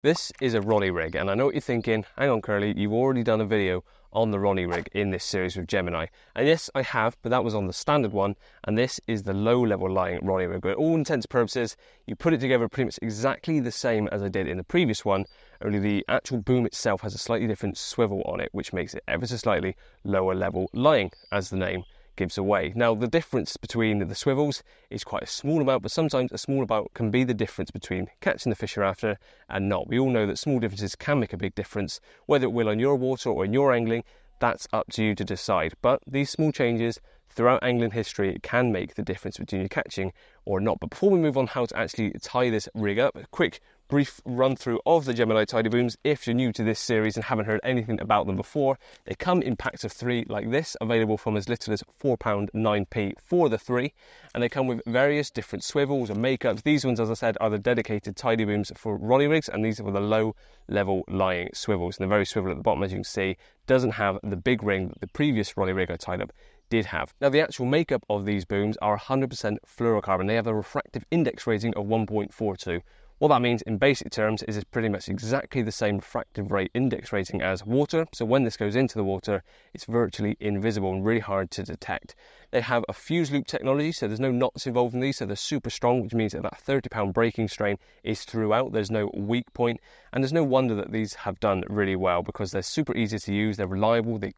This is a Ronnie rig, and I know what you're thinking, hang on Curly, you've already done a video on the Ronnie rig in this series with Gemini. And yes, I have, but that was on the standard one, and this is the low-level lying Ronnie rig. But all intents and purposes, you put it together pretty much exactly the same as I did in the previous one, only the actual boom itself has a slightly different swivel on it, which makes it ever so slightly lower-level lying, as the name gives away. Now the difference between the swivels is quite a small amount, but sometimes a small amount can be the difference between catching the fish you're after and not. We all know that small differences can make a big difference, whether it will on your water or in your angling, that's up to you to decide. But these small changes throughout angling history can make the difference between you catching or not. But before we move on how to actually tie this rig up, a quick brief run through of the Gemini tidy booms. If you're new to this series and haven't heard anything about them before, they come in packs of 3 like this, available from as little as £4.09p for the 3, and they come with various different swivels and makeups. These ones, as I said, are the dedicated tidy booms for Ronnie rigs, and these are the low level lying swivels. And the very swivel at the bottom, as you can see, doesn't have the big ring that the previous Ronnie rig I tied up did have. Now the actual makeup of these booms are 100% fluorocarbon. They have a refractive index rating of 1.42. What that means in basic terms is it's pretty much exactly the same refractive rate index rating as water, so when this goes into the water, it's virtually invisible and really hard to detect. They have a fuse loop technology, so there's no knots involved in these, so they're super strong, which means that that 30-pound breaking strain is throughout, there's no weak point, and there's no wonder that these have done really well, because they're super easy to use, they're reliable, they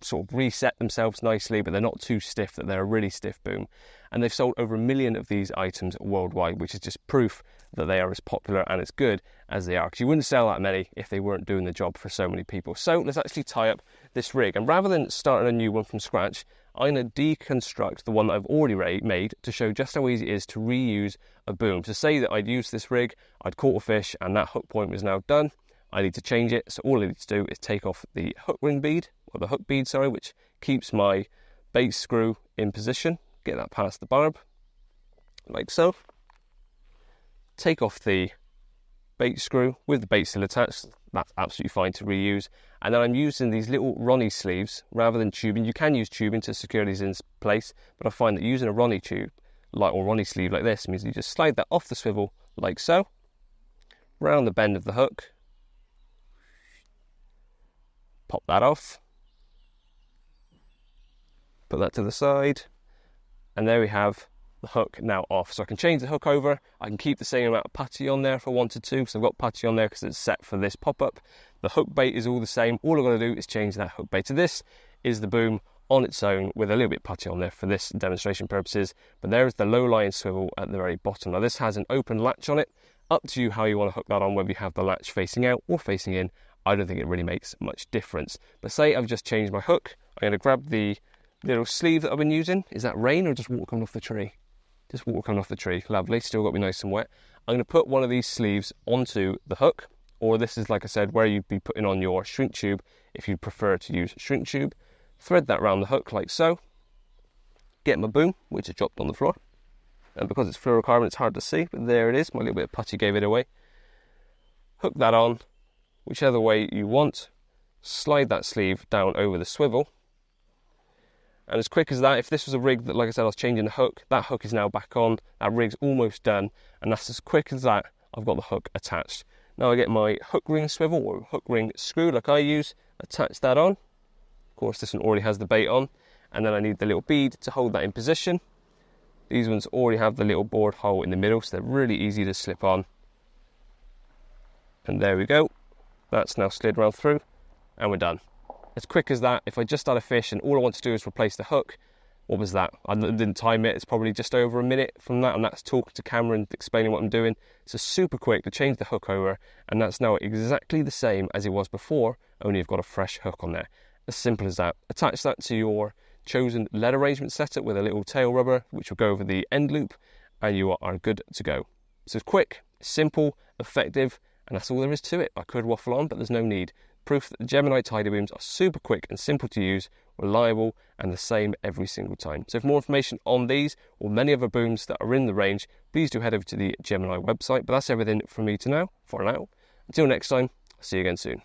sort of reset themselves nicely, but they're not too stiff that they're a really stiff boom. And they've sold over 1 million of these items worldwide, which is just proof that they are as popular and as good as they are, because you wouldn't sell that many if they weren't doing the job for so many people. So let's actually tie up this rig, and rather than starting a new one from scratch, I'm going to deconstruct the one that I've already made to show just how easy it is to reuse a boom. To say that I'd used this rig, I'd caught a fish and that hook point was now done, I need to change it, so all I need to do is take off the hook bead, which keeps my bait screw in position. Get that past the barb, like so. Take off the bait screw with the bait still attached. That's absolutely fine to reuse. And then I'm using these little Ronnie sleeves rather than tubing. You can use tubing to secure these in place, but I find that using a Ronnie tube or Ronnie sleeve like this means you just slide that off the swivel like so, round the bend of the hook, pop that off, put that to the side, and there we have the hook now off. So I can change the hook over, I can keep the same amount of putty on there if I wanted to, because I've got putty on there because it's set for this pop-up. The hook bait is all the same, all I've got to do is change that hook bait. So this is the boom on its own with a little bit of putty on there for this demonstration purposes, but there is the low-lying swivel at the very bottom. Now this has an open latch on it, up to you how you want to hook that on, whether you have the latch facing out or facing in, I don't think it really makes much difference. But say I've just changed my hook, I'm going to grab the little sleeve that I've been using. Is that rain or just water coming off the tree? Just water coming off the tree. Lovely, still got me nice and wet. I'm going to put one of these sleeves onto the hook, or this is, like I said, where you'd be putting on your shrink tube if you prefer to use shrink tube. Thread that round the hook like so. Get my boom, which I dropped on the floor. And because it's fluorocarbon, it's hard to see, but there it is. My little bit of putty gave it away. Hook that on, whichever way you want. Slide that sleeve down over the swivel. And as quick as that, if this was a rig that, like I said, I was changing the hook, that hook is now back on, that rig's almost done, and that's as quick as that, I've got the hook attached. Now I get my hook ring swivel, or hook ring screw like I use, attach that on. Of course, this one already has the bait on, and then I need the little bead to hold that in position. These ones already have the little bored hole in the middle, so they're really easy to slip on. And there we go. That's now slid round through, and we're done. As quick as that, if I just had a fish and all I want to do is replace the hook, what was that? I didn't time it, it's probably just over a minute from that, and that's talking to camera and explaining what I'm doing. So super quick to change the hook over, and that's now exactly the same as it was before, only you've got a fresh hook on there. As simple as that. Attach that to your chosen lead arrangement setup with a little tail rubber, which will go over the end loop, and you are good to go. So it's quick, simple, effective, and that's all there is to it. I could waffle on, but there's no need. Proof that the Gemini tidy booms are super quick and simple to use, reliable, and the same every single time. So for more information on these or many other booms that are in the range, please do head over to the Gemini website. But that's everything from me for now. Until next time, I'll see you again soon.